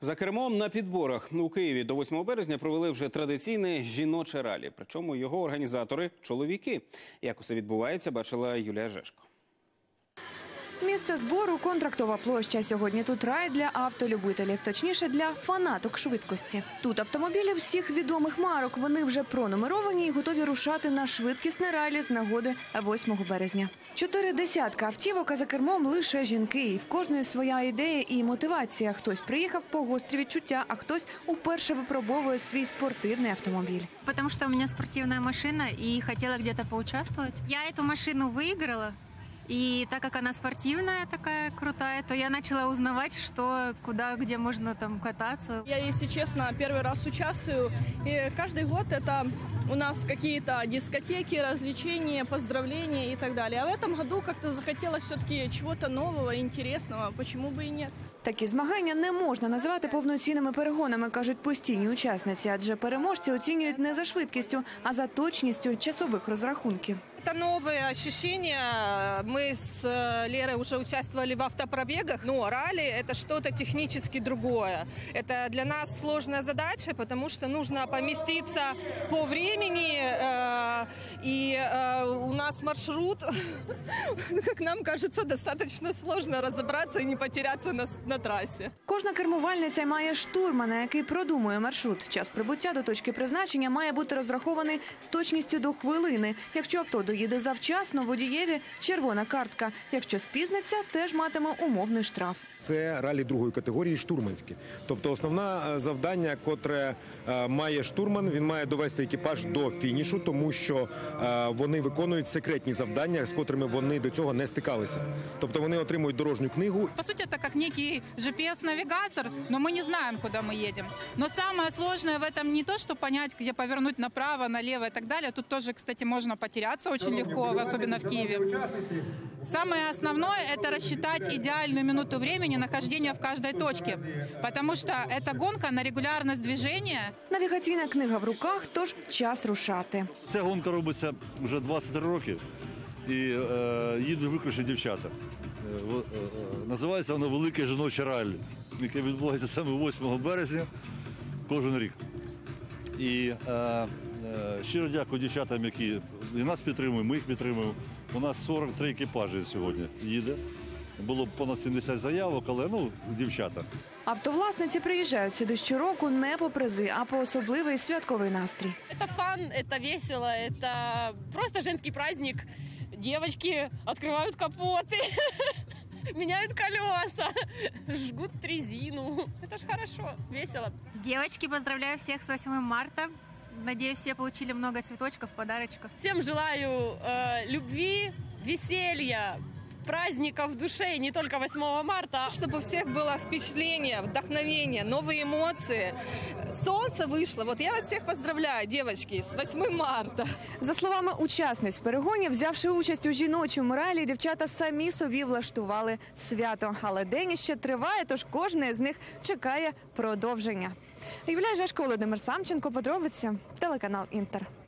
За кермом на підборах. У Києві до 8 березня провели вже традиційне жіноче ралі. Причому його організатори – чоловіки. Як усе відбувається, бачила Юлія Жешко. Місце збору – Контрактова площа. Сьогодні тут рай для автолюбителів, точніше для фанаток швидкості. Тут автомобілі всіх відомих марок. Вони вже пронумеровані і готові рушати на швидкісне ралі з нагоди 8 березня. 40 автівок, а за кермом лише жінки. І в кожної своя ідея і мотивація. Хтось приїхав по гострі відчуття, а хтось уперше випробовує свій спортивний автомобіль. Тому що у мене спортивна машина і хотіла десь поучаствувати. Я цю машину виграла. И так как она спортивная, такая крутая, то я начала узнавать, что, куда, где можно там кататься. Я, если честно, первый раз участвую. И каждый год это у нас какие-то дискотеки, развлечения, поздравления и так далее. А в этом году как-то захотелось все-таки чего-то нового, интересного. Почему бы и нет? Такі змагання не можна називати повноцінними перегонами, кажуть постійні учасниці. Адже переможці оцінюють не за швидкістю, а за точністю часових розрахунків. Это новые ощущения. Мы с Лерой уже участвовали в автопробегах, но ралли – это что-то технически другое. Это для нас сложная задача, потому что нужно поместиться по времени, и у нас маршрут, как нам кажется, достаточно сложно разобраться и не потеряться на трассе. Кожна кермувальниця має штурмана, який продумує маршрут. Час прибуття до точки призначення має бути розрахований з точністю до хвилини. Якщо авто доїде завчасно, водієві – червона картка. Якщо спізниться, теж матиме умовний штраф. Це ралі другої категорії штурманські. Тобто основне завдання, котре має штурман, він має довести екіпаж до фінішу, тому що вони виконують секретні завдання, з котрими вони до цього не стикалися. Тобто вони отримують дорожню книгу. По суті, це як некий GPS-навігатор, але ми не знаємо, куди ми їдемо. Але найскладніше в цьому не те, щоб зрозуміти, де повернути направо, наліво і так далі. Тут теж, кстати, можна потерятися дуже легко, особливо в Києві. Самое основное – это рассчитать идеальную минуту времени нахождения в каждой точке, потому что это гонка на регулярность движения. Навігаційна книга в руках, тож час рушати. Ця гонка робиться вже 23 роки, і їдуть виключно дівчата. Називається вона «Великая жіноча ралі», яка відбувається саме 8 березня кожен рік. І щиро дякую дівчатам, які і нас підтримують, ми їх підтримуємо. У нас 43 екіпажі сьогодні їде. Було понад 70 заявок, але, дівчата. Автовласниці приїжджають сюди щороку не по призи, а по особливий святковий настрій. Це фан, це весело, це просто жінський праздник. Дівчатки відкривають капоти, міняють колеса, жгуть резину. Це ж добре, весело. Дівчатки, поздравляю всіх з 8 марта. Надеюсь, все получили много цветочков, подарочков. Всем желаю любви, веселья, праздников в душе, не только 8 марта. Чтобы у всех было впечатление, вдохновение, новые эмоции. Солнце вышло. Вот я вас всех поздравляю, девочки, с 8 марта. За словами учасниць перегонів, взявши участь у жіночому ралі, дівчата самі собі влаштували свято. Але день іще триває, тож кожне з них чекає продовження. Юлія Жешко, Володимир Самченко, подробиці, телеканал «Інтер».